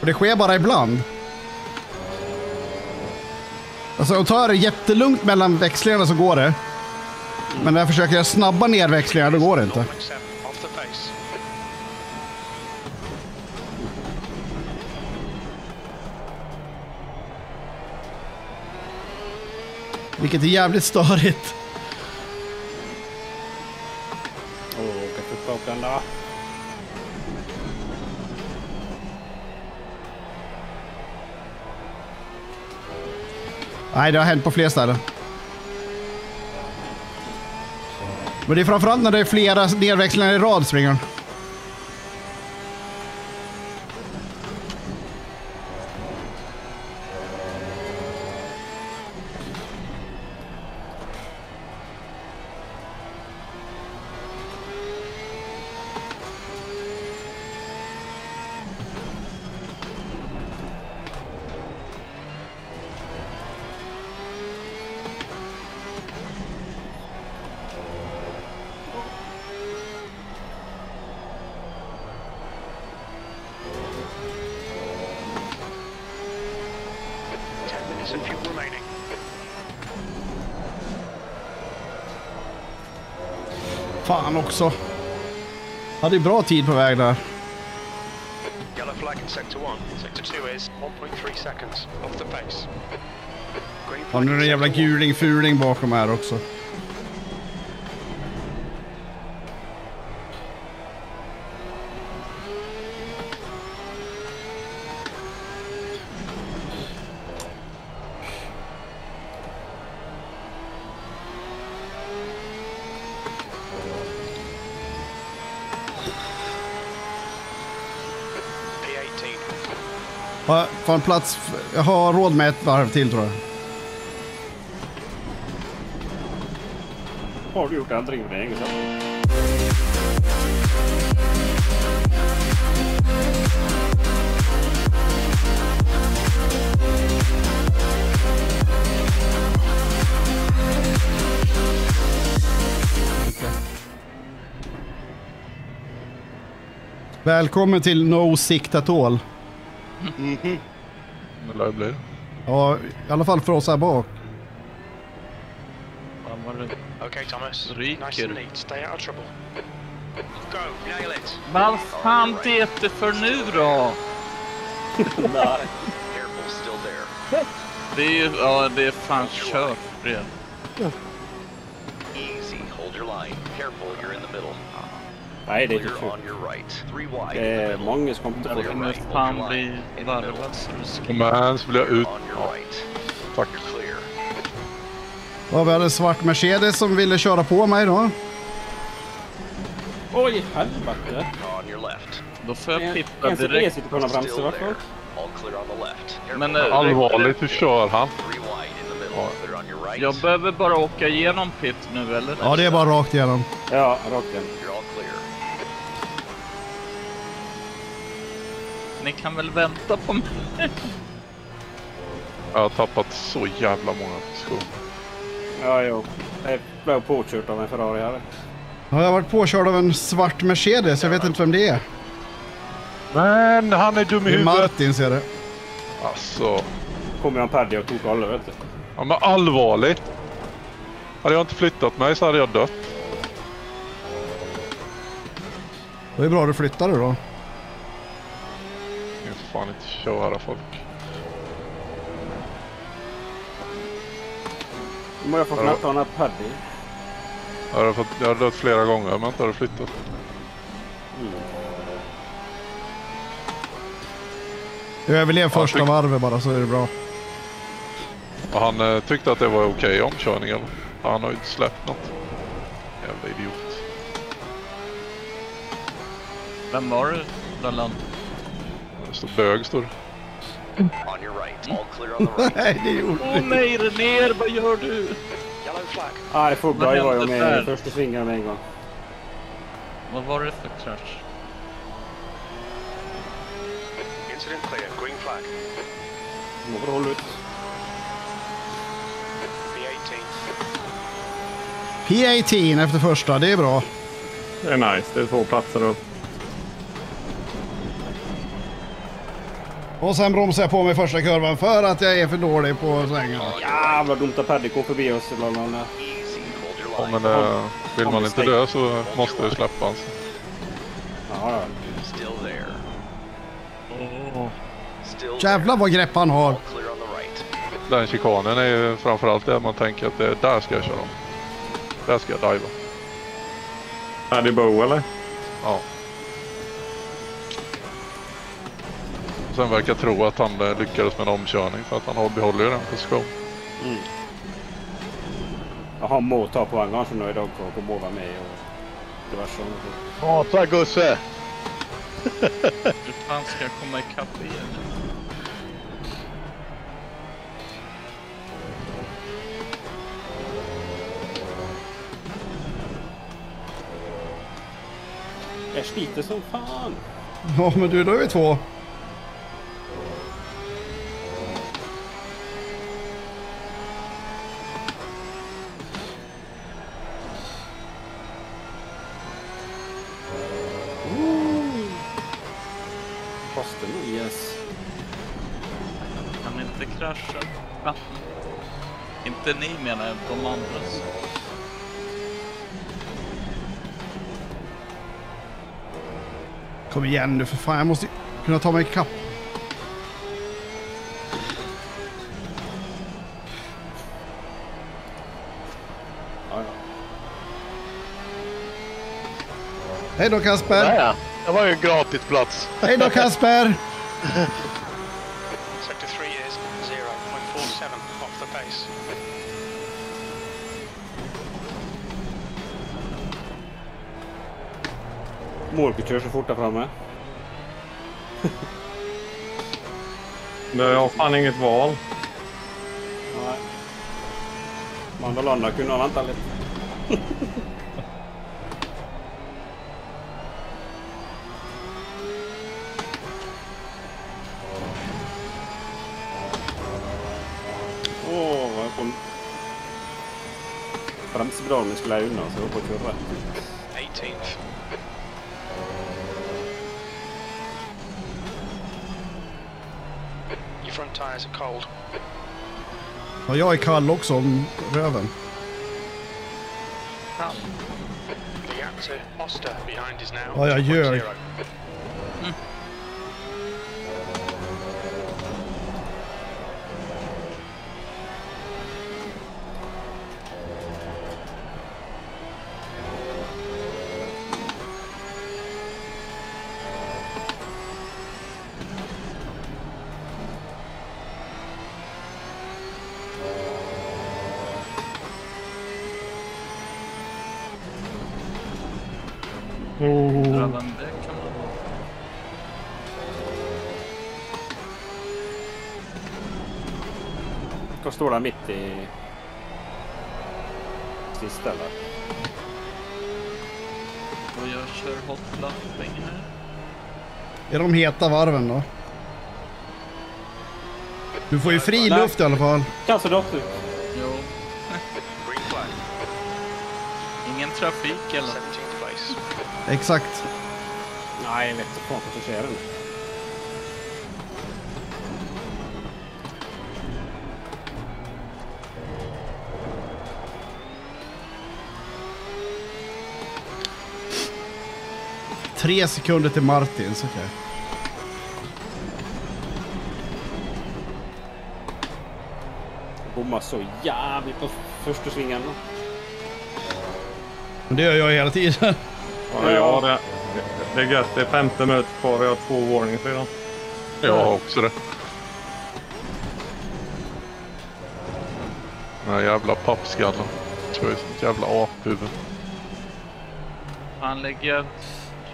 Och det sker bara ibland. Alltså om jag tar det jättelugnt mellan växlingarna så går det. Men när jag försöker snabba ner växlingarna då går det inte. Vilket är jävligt störigt. Åh, åka för bakan där. Nej, det har hänt på fler ställen. Men det är framförallt när det är flera nedväxlingar i rad, springaren. Fan också. Hade ju bra tid på väg där. Yellow flag in sector 1. Sector 2 is 1.3 seconds off the pace. Och nu är det en jävla guling-fuling bakom här också. På en plats, jag har råd med ett varv till tror jag. Har du gjort ändring med en gång sedan? Välkommen till No Sikt At All. Mm-hmm. Det blir. Ja, i alla fall för oss här bak. Okej, Thomas. Ryker. Vad fan det är för nu då? Det är ju, ja, det är fan kört redan. Nej, det är inte sjukt. Det är många som kommer på det. Men fan blir varvat. Men han skulle ut. Tack. Vad var det svart Mercedes som ville köra på mig då? Oj, helvete. Då får jag pippa direkt. Men allvarligt, hur kör han? Jag behöver bara åka igenom pit nu, eller? Ja, det är bara rakt igenom. Ja, rakt igenom. Ni kan väl vänta på mig? Jag har tappat så jävla många skor. Ja, jo. Jag blev påkört av en Ferrari här. Ja, jag har varit påkörd av en svart Mercedes. Jag vet inte vem det är. Men han är dum i huvudet. Martin ser det. Alltså. Kommer han paddy och tog alla, vet du. Ja, men allvarligt. Hade jag inte flyttat mig så hade jag dött. Det är bra du flyttar då. Fan inte köra folk. Nu har jag fått nätta en paddy. Jag har dött flera gånger men inte har flyttat. Mm. Jag överlev första varvet bara så är det bra. Och han tyckte att det var okej omkörningen. Han har ju inte släppt något. Jävla idiot. Vem var det? Dallan? Så bög står. On your right, all clear on the right. Nej, det gjorde det. Åh nej, ner, vad gör du? Yellow flag. Ah, det får bra jag var jag med första svingarna med en gång. Vad var det för crash? Incident clear, green flag. Måste hålla ut. P18. P18 efter första, det är bra. Det är nice, det är två platser upp. Och sen bromsar jag på mig första kurvan för att jag är för dålig på svängarna. Jävla dumt att Peddico förbi oss ibland. Ja, men vill man inte dö så måste du släppa alltså. Ja. Jävlar vad grepp han har. Den chikanen är ju framförallt där man tänker att det där ska jag köra om. Där ska jag diva. Är det Bo eller? Ja. Sen verkar tro att han lyckades med en omkörning för att han behåller ju den position. Mm. Jag har motor på en gång som nu idag och båda mig och diverse sånt. Prata Gusse! Hur fan ska jag komma ikapp igen? Jag sliter som fan! Ja men du, då är vi två. Inte ni menar de andra så. Kom igen nu för fan, jag måste kunna ta mig i kapp. Hej då Kasper. Naja, det var ju en gratis plats. Hej då Kasper. Målke kör så fort där framme. Men jag har fan inget val. Nej. Mandalanda kunde ha väntat lite. Åh, vad jag kom. Framsbralen skulle jag undan så jag får köra. 18th. Front tires are cold. Ja, jag är kall också om röven. Ja, jag gör. Står där mitt i sista eller? Och jag kör hotlappning här. Är de heta varven då? Du får ju fri luft i alla fall. Kanske dock du. Jo. Ingen trafik eller? Exakt. Nej, jag vet inte vad som sker nu. Tre sekunder till Martins, okej. Okay. Bommar så jävligt på första svingen. Men det gör jag hela tiden. Ja, ja det är gött. Det är 15 minuter kvar. Jag har 2 warnings redan. Jag har också det. Den här jävla pappskallen. Tror jag är sånt jävla aphuvud. Han lägger...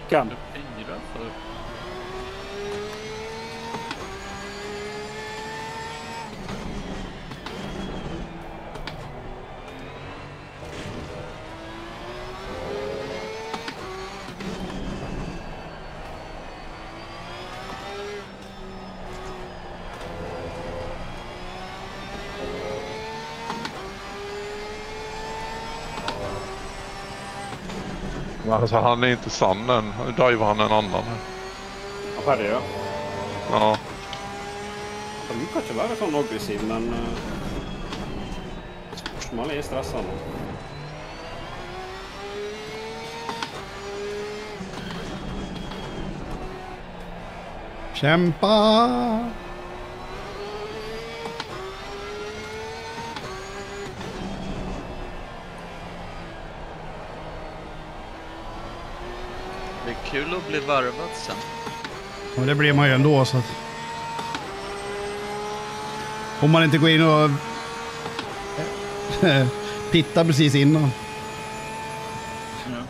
Kan du fingra för? Alltså han är inte sann än. Divar han en annan. Vad är det då? Ja. De kan ikke være sånn aggressiv, men spørsmålet er stressende. Kjempa! Det är kul att bli varvad sen. Ja, det blir man ju ändå så att... Om man inte går in och... tittar precis innan. Ja.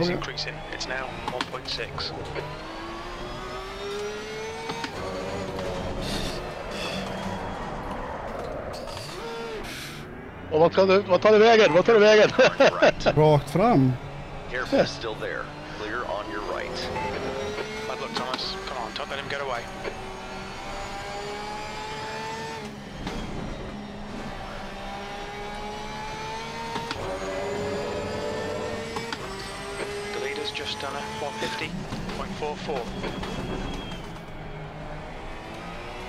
Is increasing. It's now 1.6. Och vad tar du vägen? Vad tar du vägen? Rakt fram. Airfield still there. Clear on your right. Bad luck, Thomas. Come on, don't let him get away. Just done at 150.44.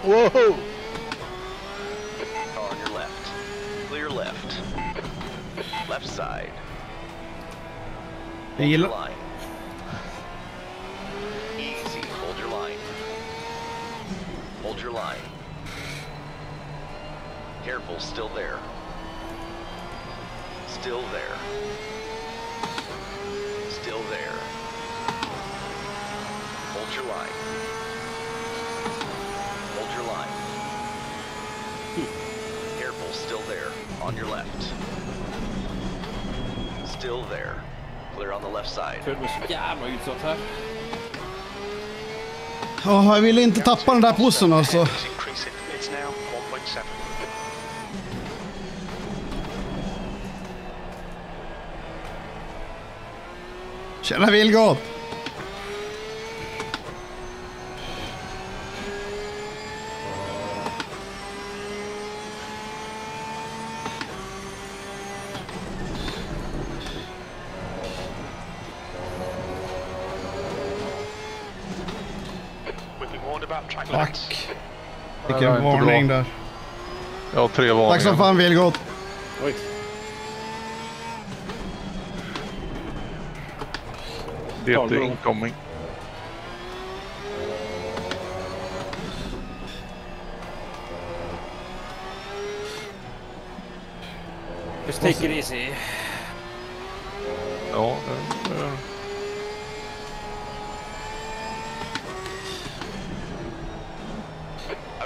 Whoa! Car on your left. Clear left. Left side. Hold your line. Easy. Hold your line. Hold your line. Careful. Still there. Still there. Still there. Hold your line. Hold your line. Careful, still there. On your left. Still there. Clear on the left side. Jag vill inte tappa den där posten alltså. It's now 1.7. Tjena Vilgot! Tack! Vilken varning där. Jag har 3 varningar. Tack som fan Vilgot! Oj. Det är incoming. Just take it easy. Ja,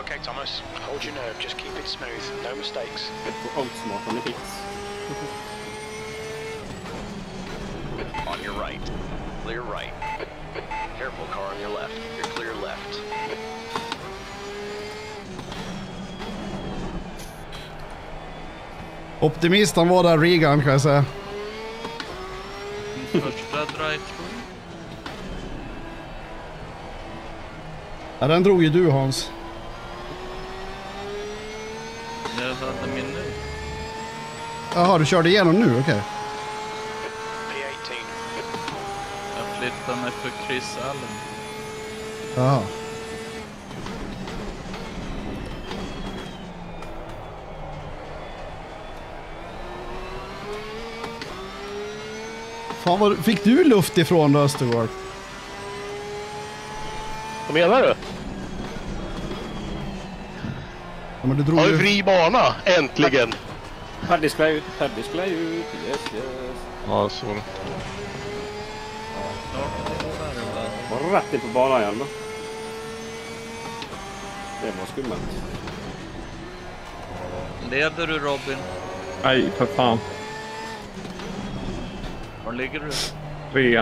okay, Thomas. Hold your nerve. Just keep it smooth. No mistakes. On your right. Clear right. Careful, car on your left. You're clear left. Optimisten var där Regan kan jag säga. Första drive. Ja, den drog ju du Hans. Jag hade min nu. Jaha, du körde igenom nu, okej. Okay. Flyttar mig för Chris Allen. Ja. Fan, vad fick du luft ifrån Östergård? Vad menar du? Ja, men du drog ju fri bana, äntligen. Färdigsklä ut, yes. Ja, så. vi vært inn på banen igjen da. Det var skummelt. Leder du, Robin? Nej, för fan. Var ligger du? 3.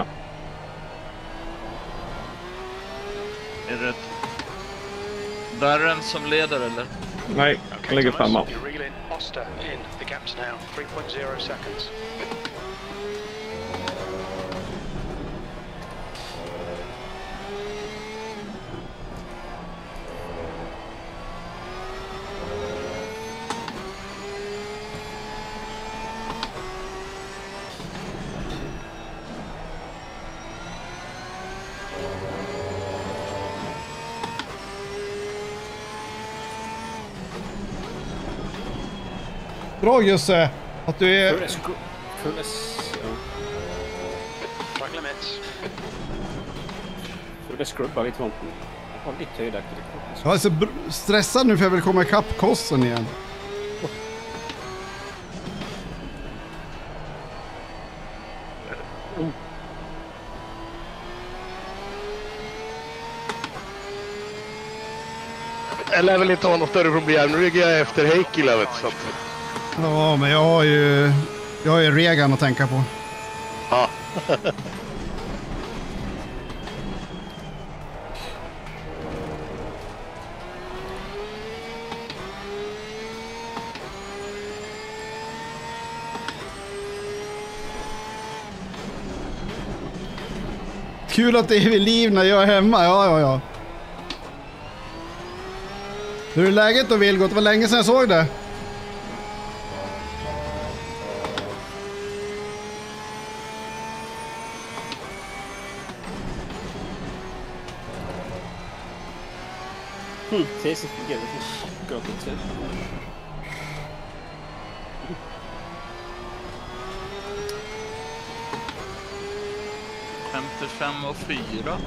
Är det Darren som leder eller? Nej, jag ligger 5. Oster in the gaps now, 3.0 seconds. Bra Jussi, att du är... Full skrubbar i tvånten. Jag har lite höjdaktigt. Jag är så stressad nu för jag vill komma ikapp kosten igen. Jag lär väl inte ha något större problem, nu ligger jag efter Heikila vet du. Ja, men jag har ju Regan att tänka på. Ja. Kul att det är vid liv när jag är hemma. Ja. Hur är läget då, Vilgot? Det var länge sedan jag såg det. Tasty forget it. Go to tip. Femte 5 och 4.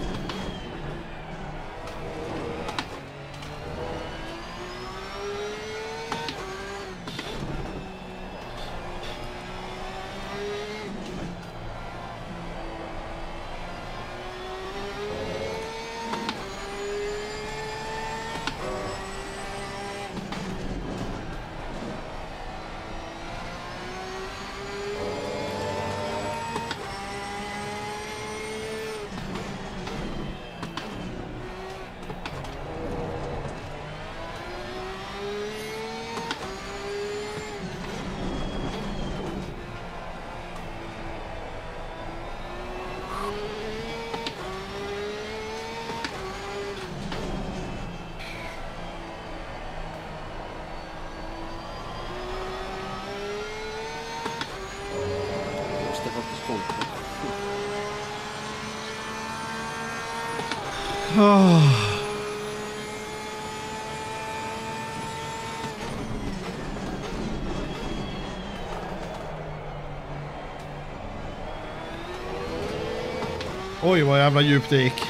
Oj, vad jävla djupt det gick.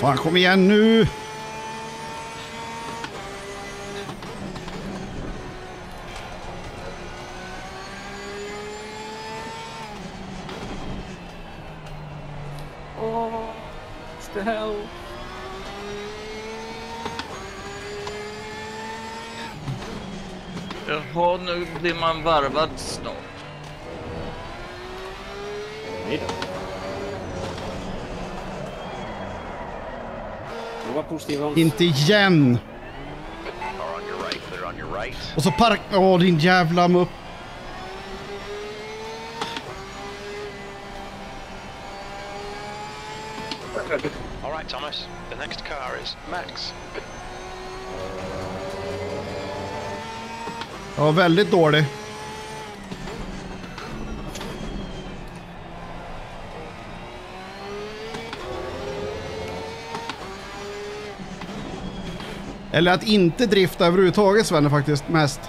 Fan, kom igen nu! Nu blir man varvad snart. Nej då. Det var positivt. Inte igen. On your right. Och så park... Åh, din jävla mupp. All right, Thomas. The next car is Max. Ja, väldigt dålig. Eller att inte drifta överhuvudtaget, Sven, är faktiskt mest.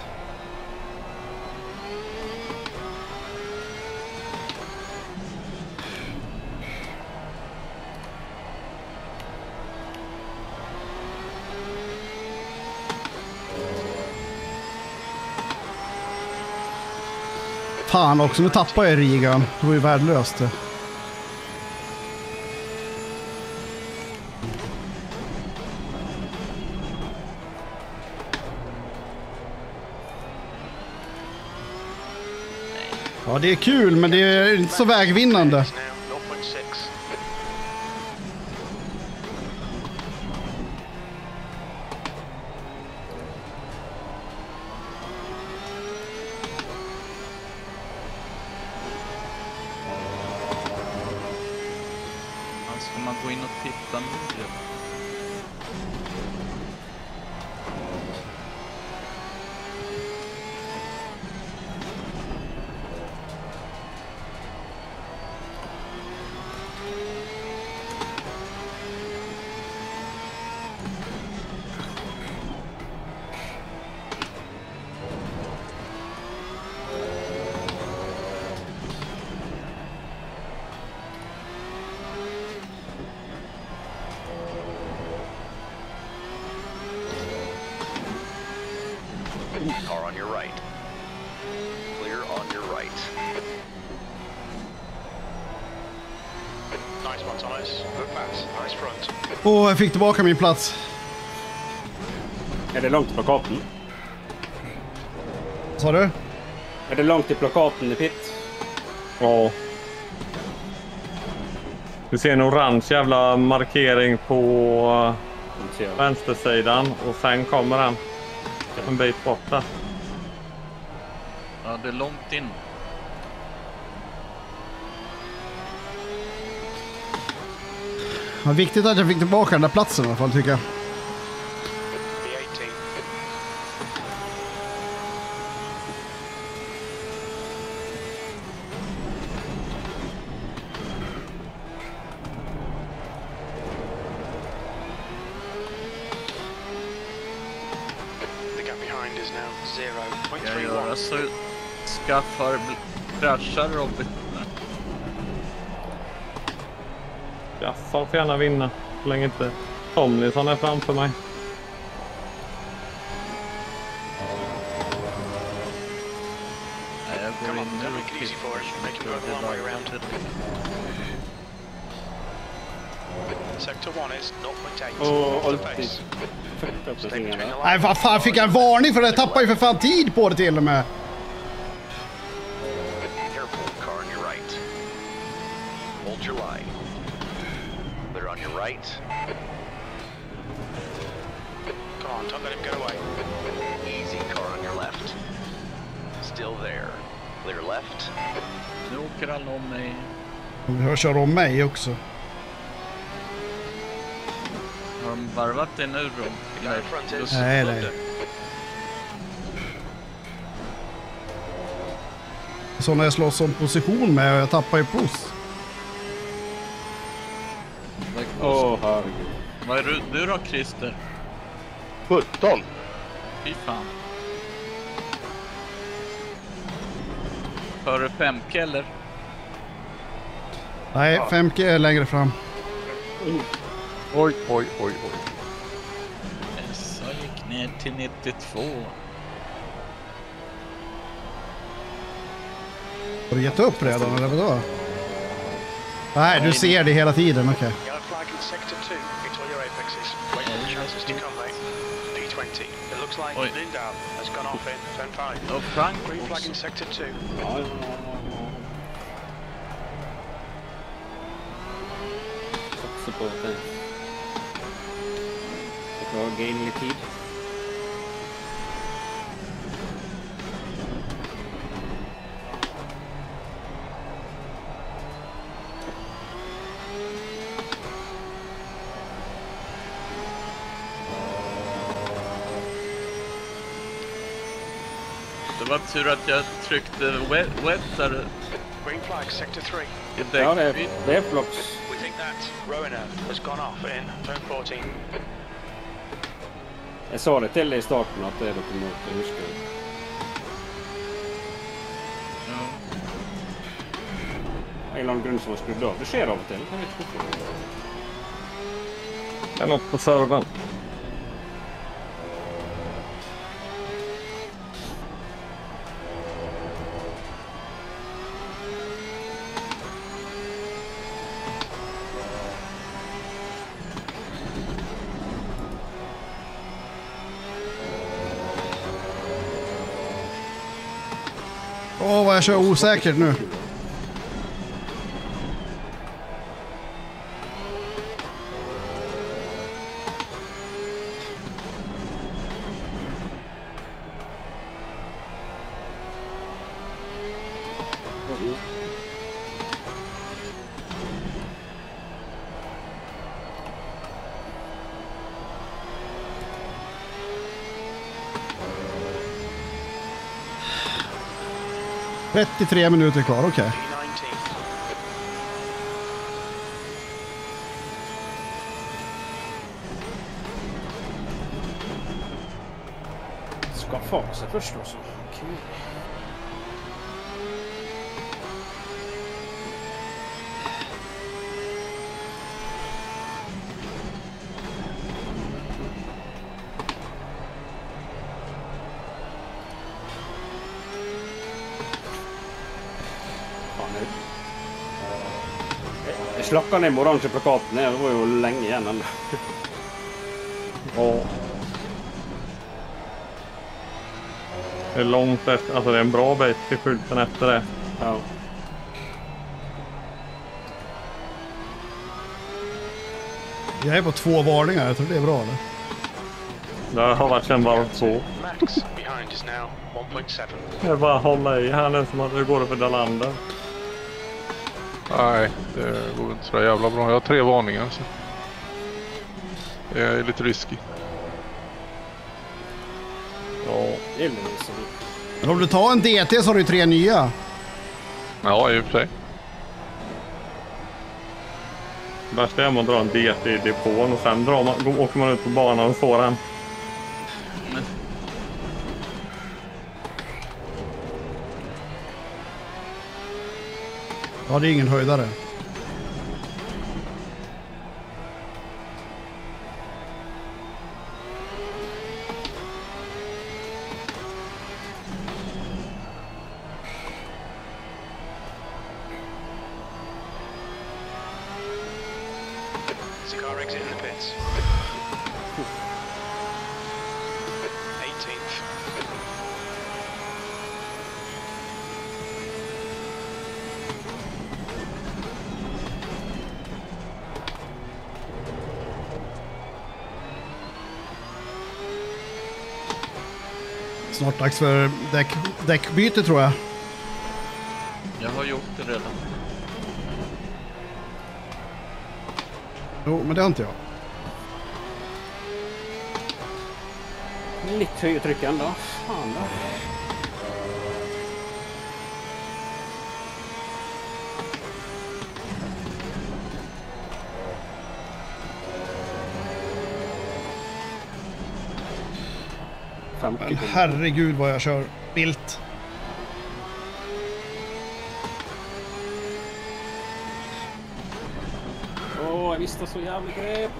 Fan också, nu tappar jag Rigan. Det var ju värdelöst det. Ja, det är kul, men det är inte så vägvinnande. Ska man gå in och titta nu? Car on your right. Clear on your right. Nice one, Thomas. Good pass. Nice front. Åh, jag fick tillbaka min plats. Är det långt på kartan? Vad sa du? Är det långt i plakaten i pit? Ja. Du ser en orange jävla markering på vänstersidan och sen kommer han. En bit borta. Ja, det är långt in. Ja, viktigt att jag fick tillbaka den där platsen i alla fall, tycker jag. Så skaffar kraschar Robert. Ja, så får gärna vinna så länge inte Tomlinson är framför mig. Nej, jag går in nu och easy for Sector 1 is 0.8. Nej, vad fan, fick jag en varning för det? Jag tappar ju för fan tid på det till och med. Nu åker han om mig. Nu kör om mig också. Har de varvat det nu då? Nej, nej. Så när jag slåss om position med och jag tappar i puss. Åh, herregud. Vad är du då, Christer? 17. Fy fan. Före 5K eller? Nej, 5K är längre fram. Oj, oj, oj, oj. Så gick ner till 92. Har du gett upp redan eller vadå? Nej, du ser det hela tiden, okej. Oj. Och Frank också. Också på det. Bra gain i tid. Det var tur att jag tryckte wet där. Green flag, sector 3. Ja, det är blocks. We think that Rowena has gone off in turn 14. Jag sa det till dig i starten att det är något emot det, hur ska det? Ja. Elon Grundsson skulle dö, det sker av och till. Det är något på servern. jag kör osäkert nu. Rätt i 3 minuter kvar, okej. Okay. Ska fasa förstås. Okej. Klockan är morgon till plakaten. Det var ju länge igen. Ja. Det är långt efter. Alltså det är en bra bit till skylten efter det. Ja. Jag är på 2 varningar. Jag tror det är bra eller? Det har varit en varv 2. Jag bara håller i handen som att det går för den andra. Nej, det går inte så jävla bra. Jag har 3 varningar så. Det är lite risky. Ja, det är så. Men om du tar en DT så har du 3 nya. Ja, i och för sig. Värsta är man drar en DT i depån och sen drar man, åker man ut på banan och får den. Ja, det är ingen höjdare. Snart dags för däckbyte tror jag. Jag har gjort det redan. Jo, men det har inte jag. Lite högertryckande då. Fan då. Men herregud vad jag kör vilt. Åh, jag visste så jävla grepp.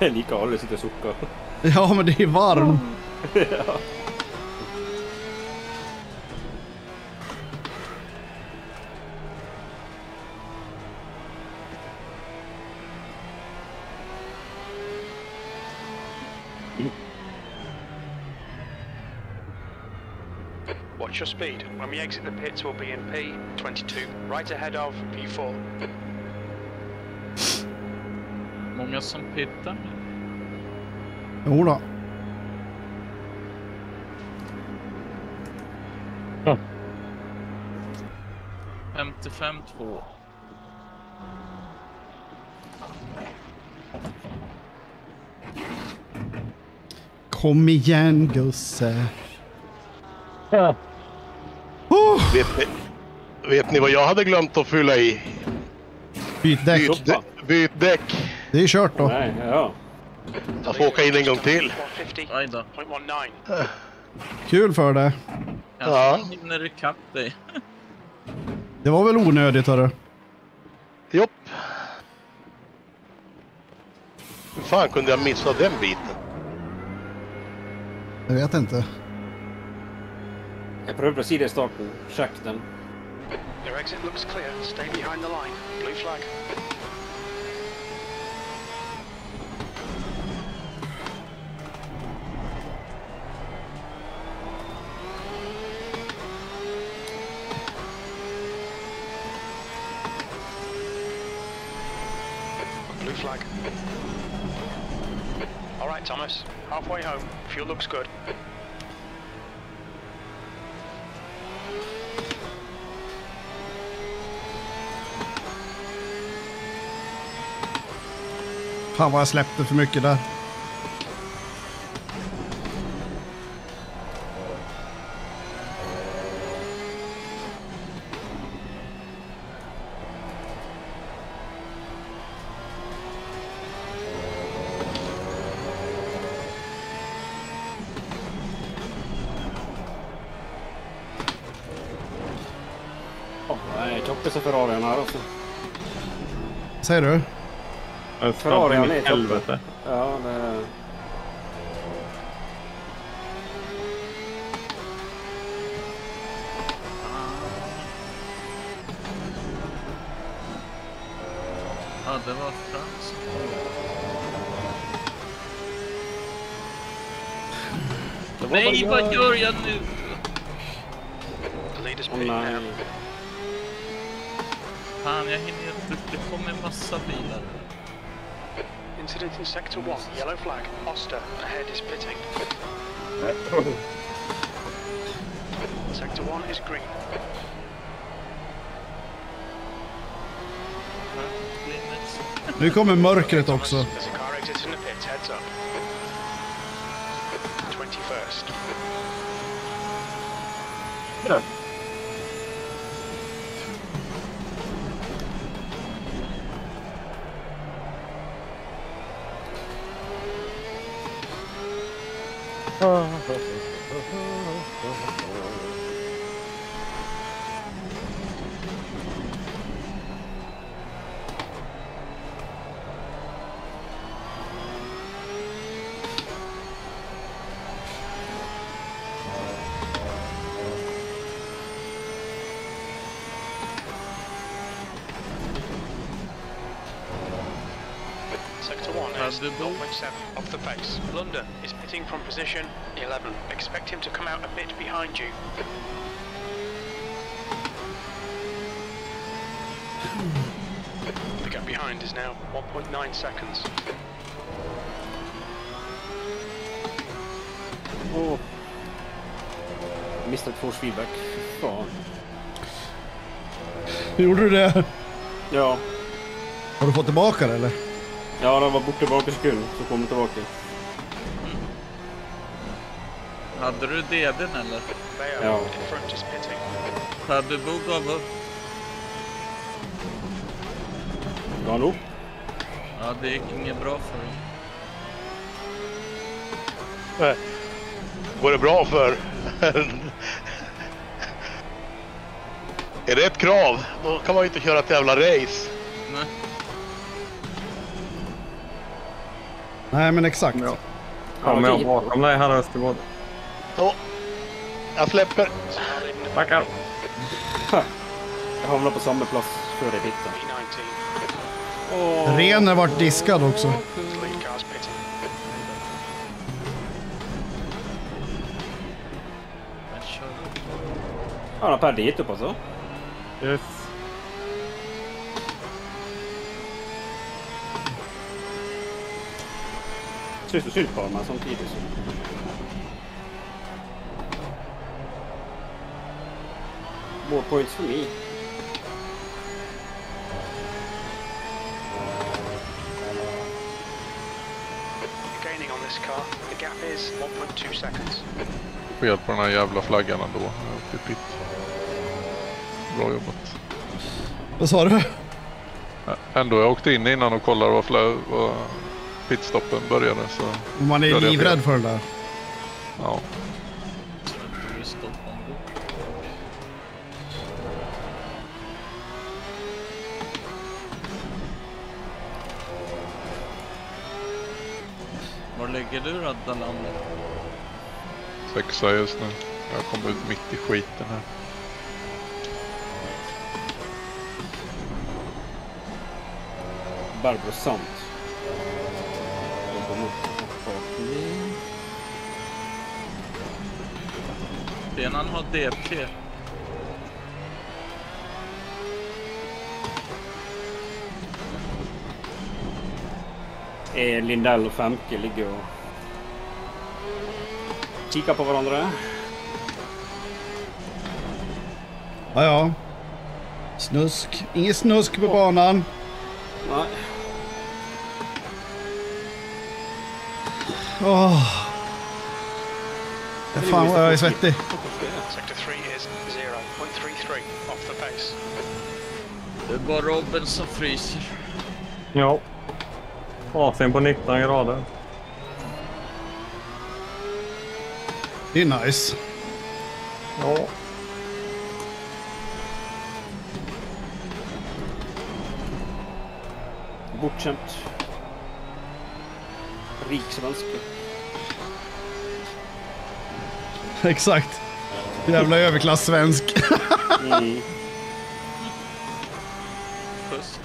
Det är lika hållet sitter och suckar. Ja, men det är varmt. Ja. Watch your speed. When we exit the pits, we'll be in P22, right ahead of P4. Många som pittar. Jo då. Ja. 55-2. Kom igen, Gusse. Ja. Oh. Vet ni vad jag hade glömt att fylla i? Byt däck. Det är kört då. Nej, ja. Jag får åka in en gång till. Kul för dig. Ja. När du kapp dig. Det var väl onödigt, hörru? Jopp. Hur fan kunde jag missa den biten? Jag vet inte. Jag prövar sidostart på schakten. Their exit looks clear. Stay behind the line. Blue flag. Blue flag. All right, Thomas. Halfway home. Fuel looks good. Fan vad jag släppte för mycket där. Åh, nej, toppen så Ferrarian här också. Vad säger du? Ferrarian är helvete. Ja, det... Ja, det var fransk. Nej, vad gör jag nu? Nej. Fan, jag hinner inte. Det kommer en massa bilar. Incident in sector 1, yellow flag, Oster, ahead is pitting. Sector 1 is green. Nu kommer mörkret också. There's a car exit in the pit, heads up. 21st. Yeah. Sector 1 is 0.7 off the pace. London is pitting from position 11. Expect him to come out a bit behind you. The gap behind is now 1.9 seconds. Oh. Missed force feedback. Fan. Gjorde du det? Ja. Har du fått tillbaka det eller? Ja, det var borta bak i skuld, så kom det tillbaka. Mm. Hade du DD'n eller? Ja. Hade du bog av upp? Ja, nog. Ja, det gick inget bra för dig. Nej. Går det bra för? Är det ett krav? Då kan man ju inte köra ett jävla race. Nej. Nej, men exakt. Ja. Kommer jag bakom dig här Östergård? Ja. Jag släpper. Backar. Jag hamnar på samma plats före biten. Ren har varit diskad också. Han har pärdigt upp alltså. Yes. Slut och slut på dem här samtidigt. More points for me. Gaining on this car. The gap is 1.2 seconds. Jag får hjälp på den här jävla flaggan ändå. Bra jobbat. Vad sa du? Ändå, jag åkte in innan och kollade vad pitstoppen började så... Man är livrädd för den där. Ja. Var lägger du rädda landet? 6 just nu. Jag kommer ut mitt i skiten här. Barbarosamt. Renan har DP. Lindell och Femke ligger och kikar på varandra. Ja, ja. Snusk. Ingen snusk på banan. Nej. Åh. Det fan vad jag är svettig. Sector 3 is 0.33 off the pace. Det är bara Robin som fryser. Ja. Asen på 19 grader. Det är nice. Ja. Bortkämt. Riksvensk. Exakt. Jävla överklass-svensk. Mm. Fusk.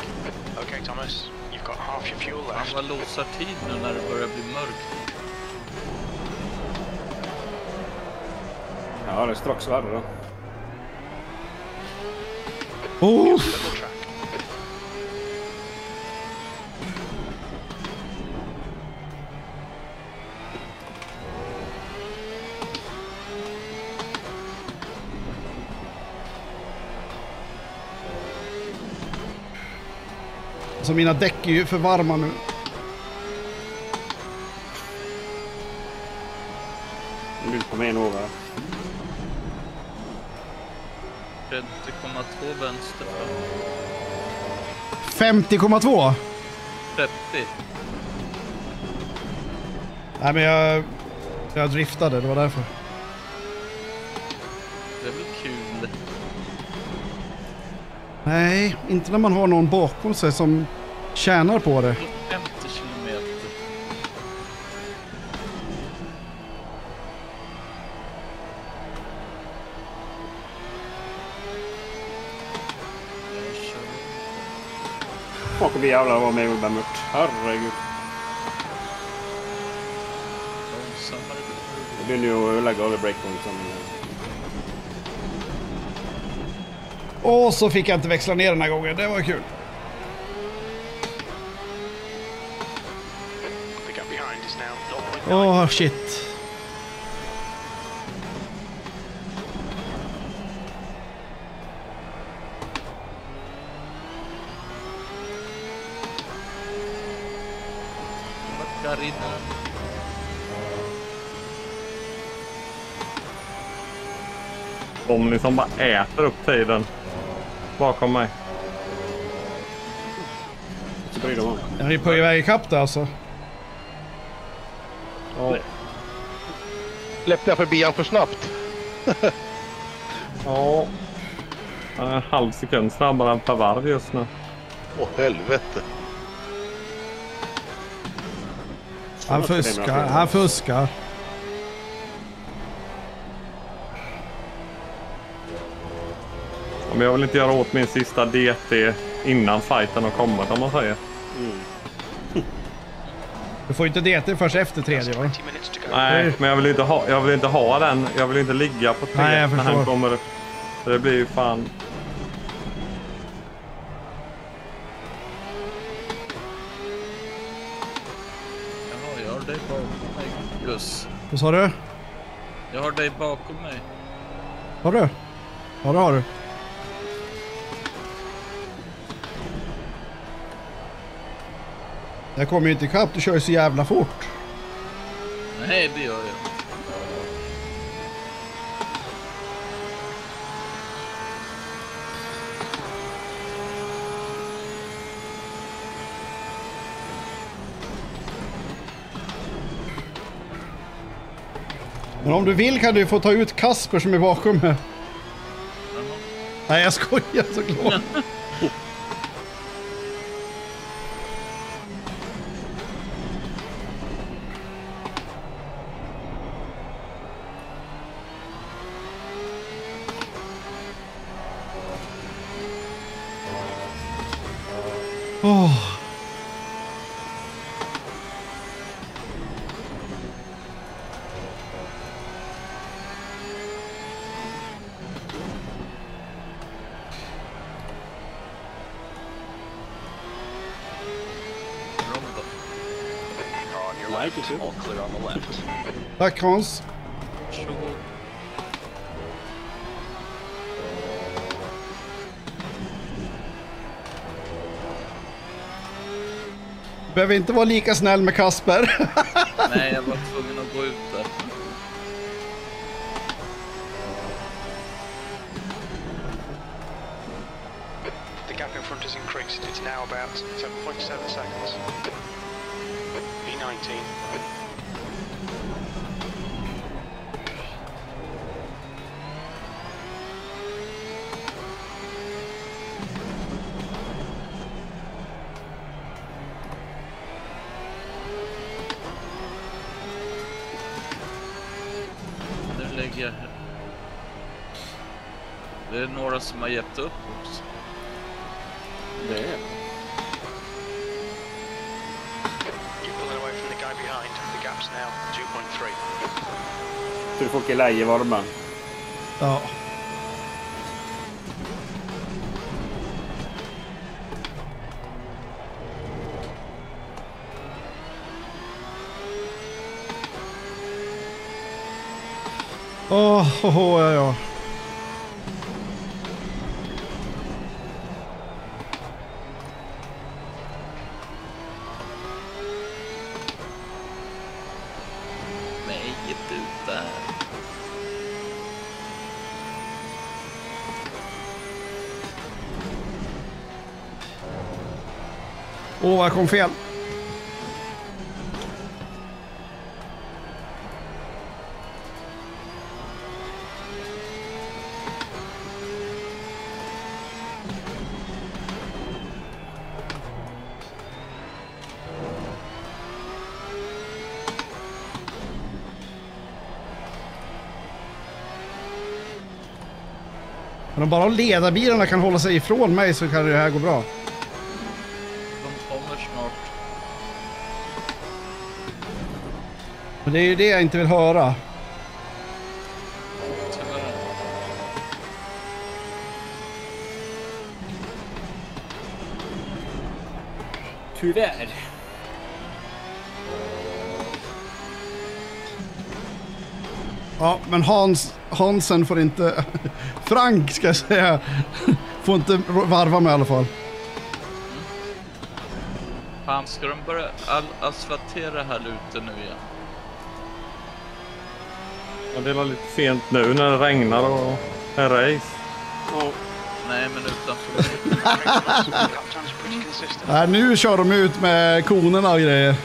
Okay, Thomas. You've got half your fuel left. Vad låsar tid nu när det börjar bli mörkt? Ja, det är strax värre då. Oh! Så mina däck är ju för varma nu. Jag vill komma in över. 30,2 vänster. 50,2? 30. Nej men jag driftade, det var därför. Det blir kul. Nej, inte när man har någon bakom sig som tjänar på det. 50 km. Fuck, vi jävlar var med och bär mört. Herregud. Det blir ju att lägga över breakpointen. Och så fick jag inte växla ner den här gången, det var kul. Åh, shit. De liksom bara äter upp tiden. Bakom mig. Jag är på väg i kapp där alltså. Ja. Släppte jag förbi han för snabbt? Ja. En halv sekund snabbare än per varv just nu. Åh helvete. Han fuskar. Men jag vill inte göra åt min sista DT innan fighten har kommit, om man säger. Mm. Du får inte DT först efter tredje, va? Nej, men jag vill inte ha den. Jag vill inte ligga på tredje. Nej, jag förstår. När han kommer. Så det blir ju fan... Ja, jag har dig bakom mig, Gus. Vad sa du? Jag har dig bakom mig. Har du? Ja, det har du. Jag kommer ju inte ikapp, du kör ju så jävla fort. Nej, det gör jag. Men om du vill kan du få ta ut Kasper som är bakom här. Nej, jag skojar såklart. Tack Hans. Behöver inte vara lika snäll med Kasper. Nej, jag var tvungen att gå ut där. The gap in front is increased. It's now about 7.7 seconds. B19. Det är några som har gett upp också. Det är det. För folk är lägevarma. Ja. Ja. Åh, jag kom fel. Men om bara ledarbilarna kan hålla sig ifrån mig så kan det här gå bra. Men det är ju det jag inte vill höra. Tyvärr. Ja, men Hansen får inte... Frank ska jag säga. Får inte varva med i alla fall. Fan, ska de börja asfaltera här ute nu igen? Ja, det var lite sent nu när det regnar och en race. Oh. Nej, men utanför. Nej, nu kör de ut med konerna och grejer.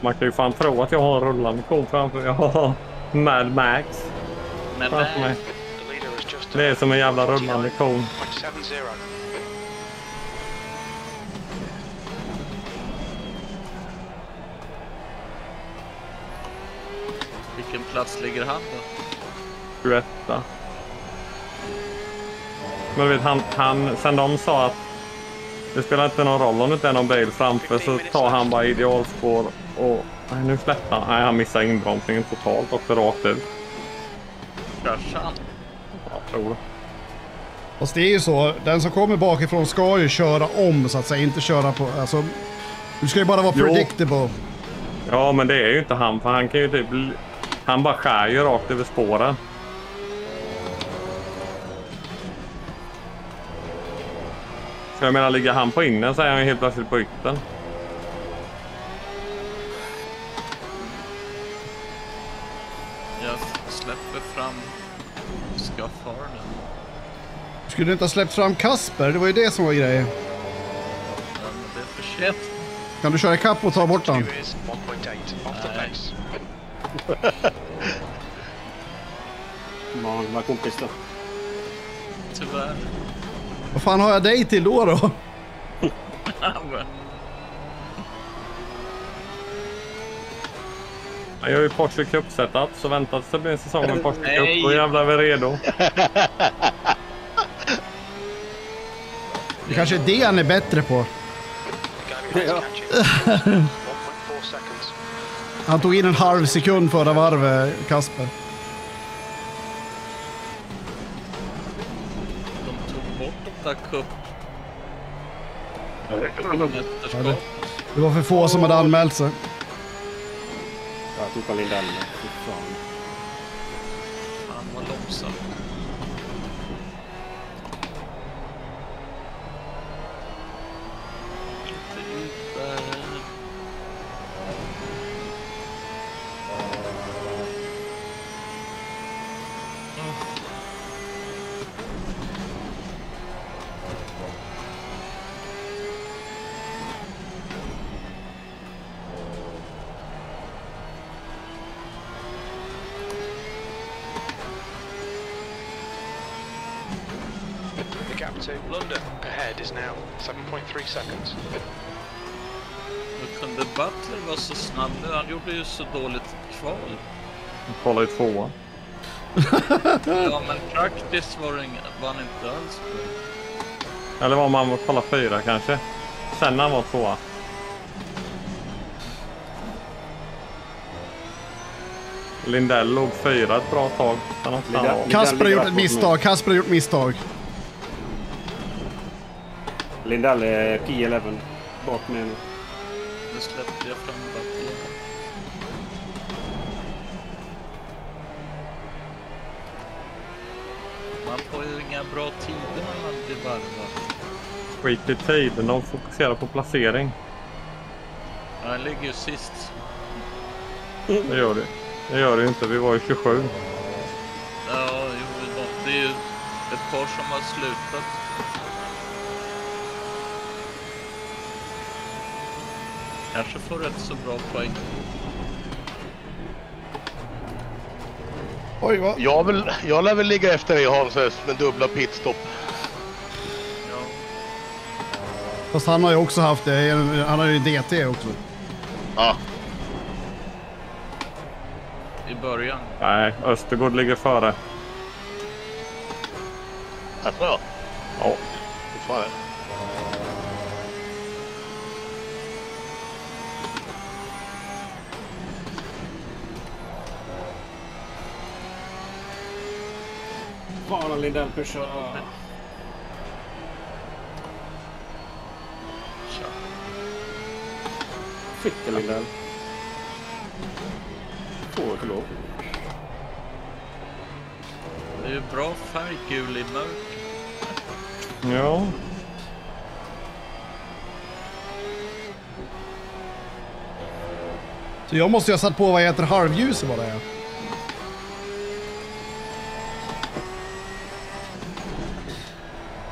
Man kan ju fan tro att jag har en rullande kon framför. Jag har Mad Max. Mad Max. Det är som en jävla rullande kon. Vilken plats ligger han då? 21. Men vet han sen de sa att det spelar inte någon roll om det inte är någon bil framför, så tar han bara idealspår och... Nej, nu släpper han. Nej, han missar inbromsningen totalt och rakt ut. Kraschar han? Jag tror det. Fast det är ju så, den som kommer bakifrån ska ju köra om så att säga, inte köra på... Alltså, du ska ju bara vara predictable. Ja, men det är ju inte han, för han kan ju typ... Han bara skär ju rakt över spåren. Så jag menar, ligger han på innan så är han helt plötsligt på ytten. Jag släpper fram skaffarna. Skulle du inte ha släppt fram Kasper? Det var ju det som var grejen. Ja, men det är för sent. Kan du köra i kapp och ta bort den? Många kompis då. Tyvärr. Vad fan har jag dig till då? Jag har ju Porsche Cup-setup, så väntat så blir en säsong med Porsche Cup. Då jävlar är vi redo. Det kanske är det han är bättre på. Ja. Han tog in en halv sekund förra varvet, Kasper. De tog bort de där cup. Ja, det var för få som hade anmält sig. Jag tog all in den. Han var långsam. London ahead is now 7.3 seconds. Hur kunde Butler vara så snabb nu? Han gjorde ju så dåligt kval. Han kvalade ju tvåa. Ja, men praktiskt var han inte alls på. Eller var man kvala fyra kanske. Sen han var tvåa. Lindell låg fyra ett bra tag. Kasper har gjort ett misstag. Kasper har gjort misstag. Lindell är P11 bak med nu. Nu släppte jag fram backen. Man får ju inga bra tider när man blir varvad. Skit i tiden och fokusera på placering. Ja, han ligger ju sist. Det gör det. Det gör det inte, vi var ju 27. Ja, det är ju ett par som har slutat. Kanske får rätt så bra poäng. Oj, vad? Jag lär väl ligga efter dig Hansös med dubbla pitstopp. Ja. Fast han har ju också haft det. Han har ju DT också. Ja. I början. Nej, Östergård ligger före. Jag tror jag. Ja. Det tror jag. Bara Lindell pushar. Fick Lindell. Får förlåt. Det är ju bra färg gul i mörk. Ja. Så jag måste ju ha satt på vad heter halvljus var det.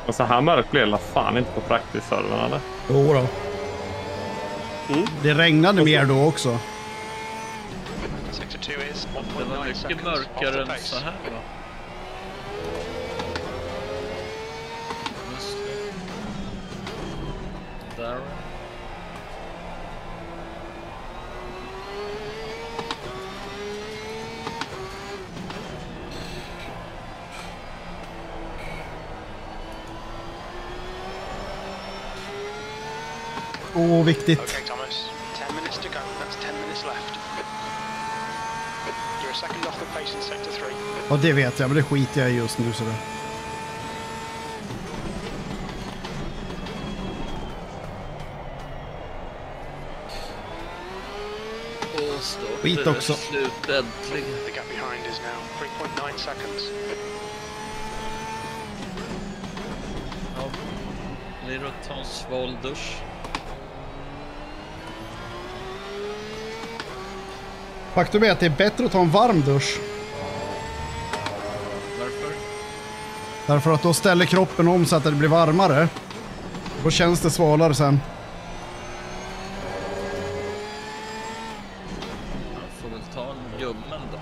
Och så här mörkt blev det fan inte på praktisserverna eller? Jo då. Mm. Det regnade så mer då också. Det var mycket mörkare än så här då. Där. Oh, viktigt. Okay, Thomas. 10 minutes to go. That's 10 minutes left. You're a second off the pace in sector 3. Ja, det vet jag, men det skiter jag just nu så där. Skit också. The gap behind is now 3.9 seconds. Ja. Blir det att ta en sval dusch? Faktum är att det är bättre att ta en varm dusch. Varför? Därför att då ställer kroppen om så att det blir varmare. Då känns det svalare sen. ta en ljummen då.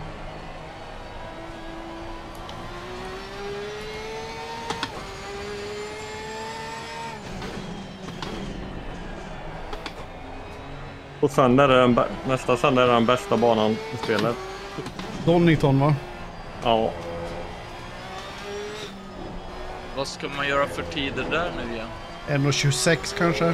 Och sen är den nästa, sen är den bästa banan i spelet. Donington, va? Ja. Vad ska man göra för tider där nu igen? 1:26 kanske.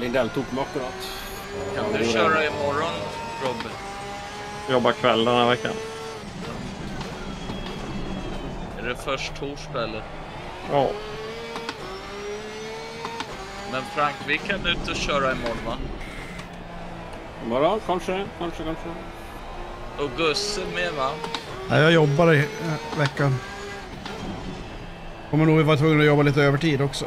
Lindell tog akkurat. Kan du köra imorgon, Robin? Jobbar kväll den här veckan. Är det först torsdag eller? Ja. Men Frank, vi kan ut och köra imorgon, va? Imorgon, kanske. Och Gusse med, va? Nej, jag jobbar i veckan. Kommer nog vara tvungen att jobba lite övertid också.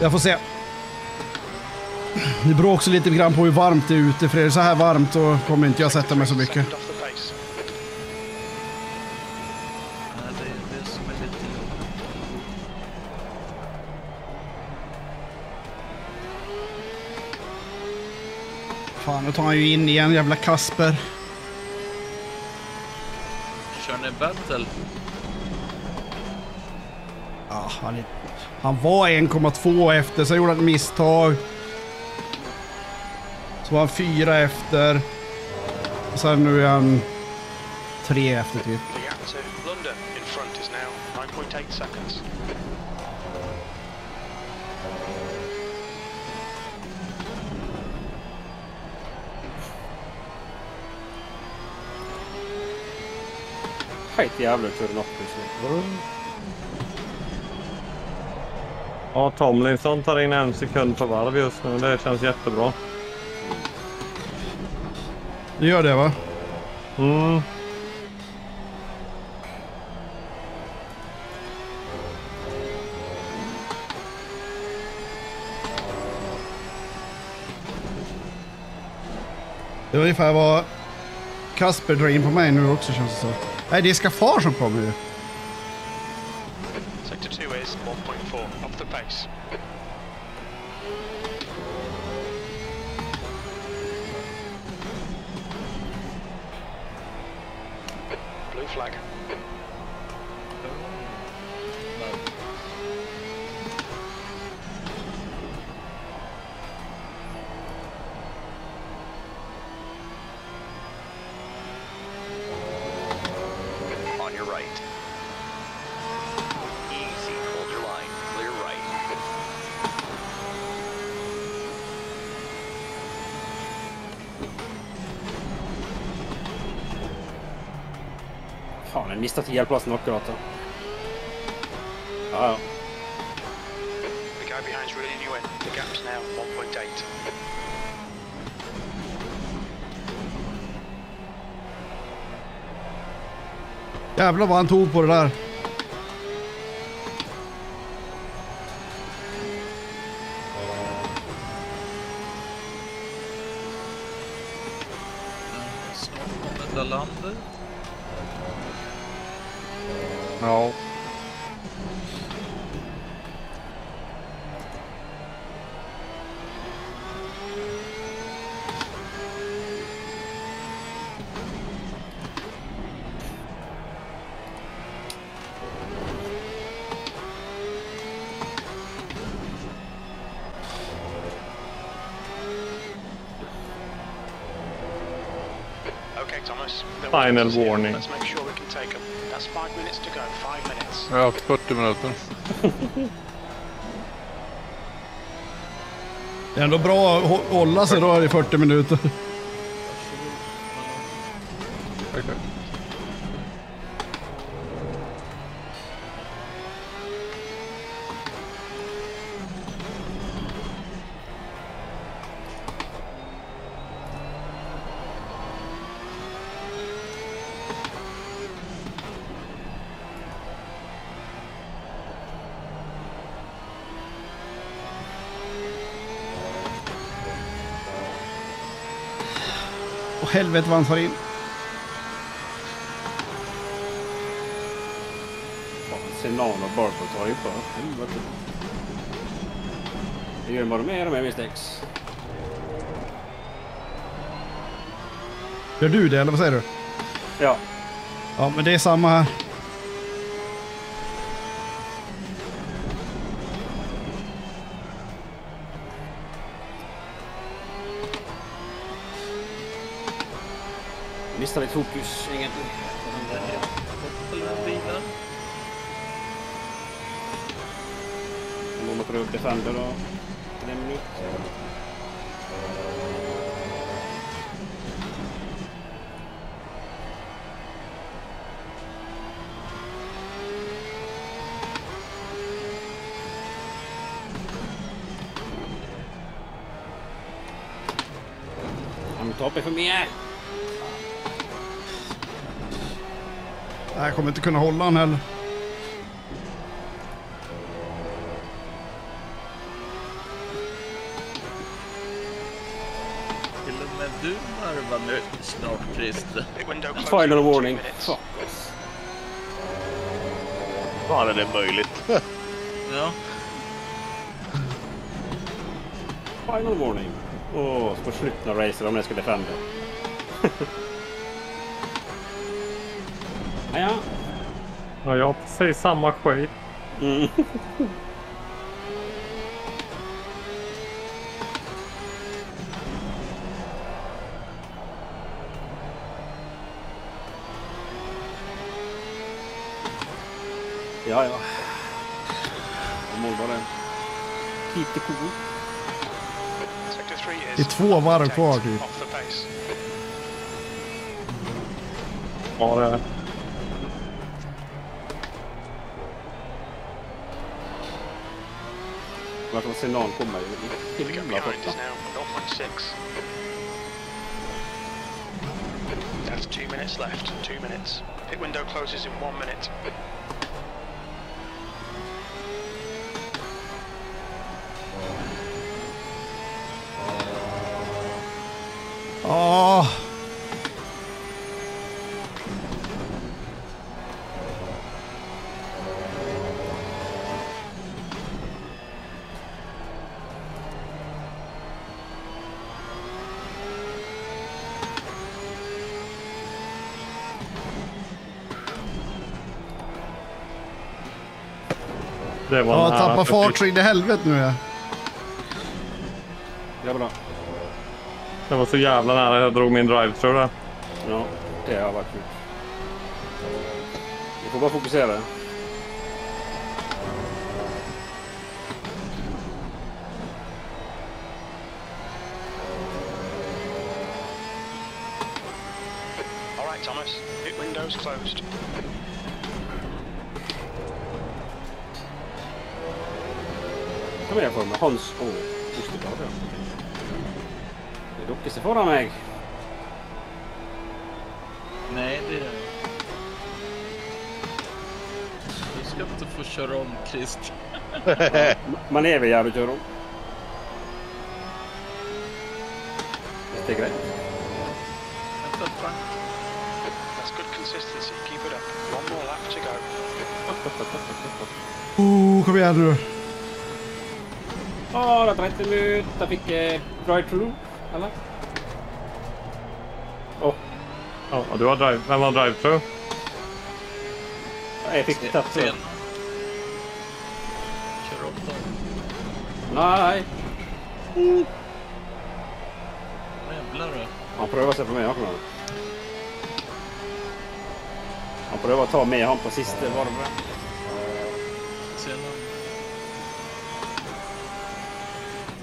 Jag får se. Det beror också lite grann på hur varmt det är ute. För är det så här varmt så kommer inte jag sätta mig så mycket. Fan, nu tar han ju in igen, jävla Kasper. Kör ni battle? Ja, han var 1,2 efter, så gjorde han ett misstag. Så var han 4 efter. Och sen nu är han 3 efter typ. London in front is now 9.8 seconds. Hej, jävlar för något precis. Ja, Tomlinson tar in en sekund på varv just nu. Det känns jättebra. Du gör det, va? Mm. Det var ungefär vad Kasper drar in på mig nu också, känns det så. Nej, det är Skafar som kommer ju. Sector 2 is 1.4 off the pace. Blue flag. Missat hjälpplats nog akkurat. Ja. The guy behind's really new in. The gap's now 1.8. Jävlar vad han tog på det där. Ja. Okay, Thomas. Final warning. Let's make sure we can take him. That's 5 minutes to go. 5 minutes. Ja, 40 minuter. Det är ändå bra att hålla sig då i 40 minuter. Okay. Helvete vad han tar in. Senana Barbotar ju för. Det gör vad de är mistakes. Gör du det eller vad säger du? Ja. Ja men det är samma här. Missar ett fokus, ingenting. Någon tar upp Defender då. En minut. Han toppar för mer. Jag kommer inte kunna hålla han heller. Till och med du varvar nu snart, Christer. Final warning. Fuck. Fan är det möjligt? Ja. Final warning. Åh, förslutna racer om det skulle fända. Ja. Ja, jag säger samma skit. Mm. Ja, ja. Målbaren. Lite cool. Det är två varv kvar typ. Ja, det är. Jag kan se någon komma i himla borta. That's 2 minutes left. 2 minutes. Pit window closes in 1 minute. Åh! Oh. Ja, tappa fart i det helvete nu. Ja, bra. Det var så jävla nära jag drog min drive, tror jag. Ja, det har varit kul. Vi får bara fokusera. All right, Thomas. Pit windows closed. Jag kommer Hans och Osterdag. Det dockar sig föran mig. Nej, det är det. Du ska inte få köra om, Christ. Man är väl jävligt köra om. Det är grejt. That's good consistency, keep it up. One more lap to go. Kom igen nu. Åh, det 30 minuter fick drive-through, eller? Åh. Ja, du har drive. Vem var drive-through? Nej, jag fick tapsen. Kör upp då. Nej. Jävlar du. Han prövar sig på mig, han kommer. Han prövar ta med han på sista varvet. Sen.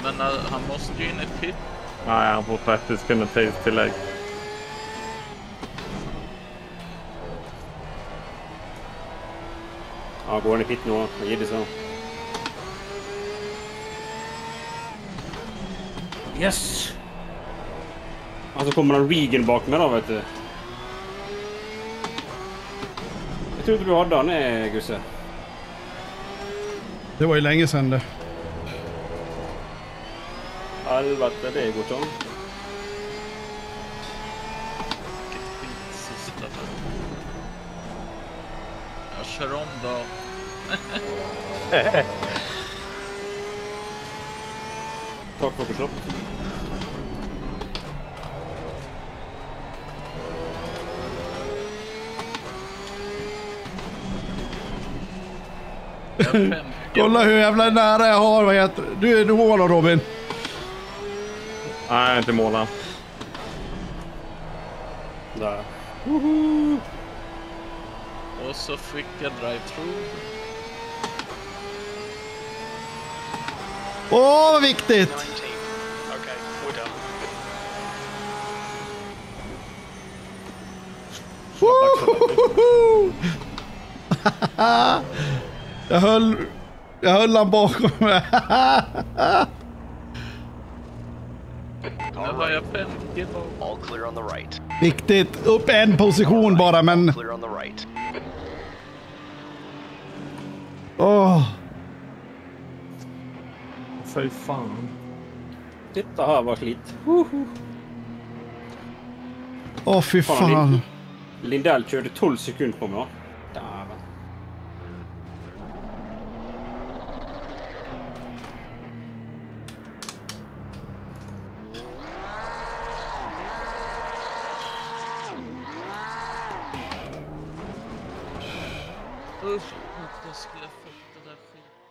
Men han måste ju in i pit. Nej, han får 30 sekunder tidstillägg. Ja, går han i pit nu? Jag ger det så. Yes! Alltså kommer han Regan bak med då, vet du. Jag tror inte du hade han, Gusse. Det var ju länge sedan det. Helvete, det går tom. Vilket skit sista. Jag kör om då. Takk for beslått. Kolla hur jävla nära jag har, vad heter det? Du är nu målar, Robin. Nej, inte måla. Där. Woho! Och så fick jag drive-through. Åh, vad viktigt! Okej, we're done. Woho! Jag höll han bakom mig. Nu var jag 50 på. All clear on the right. Viktigt. Upp en position bara, men... All clear on the right. Åh. Fy fan. Titta här var slitt. Åh, fy fan. Lindell körde 12 sekunder på mig. Usch, att jag skulle ha fått det där skiten.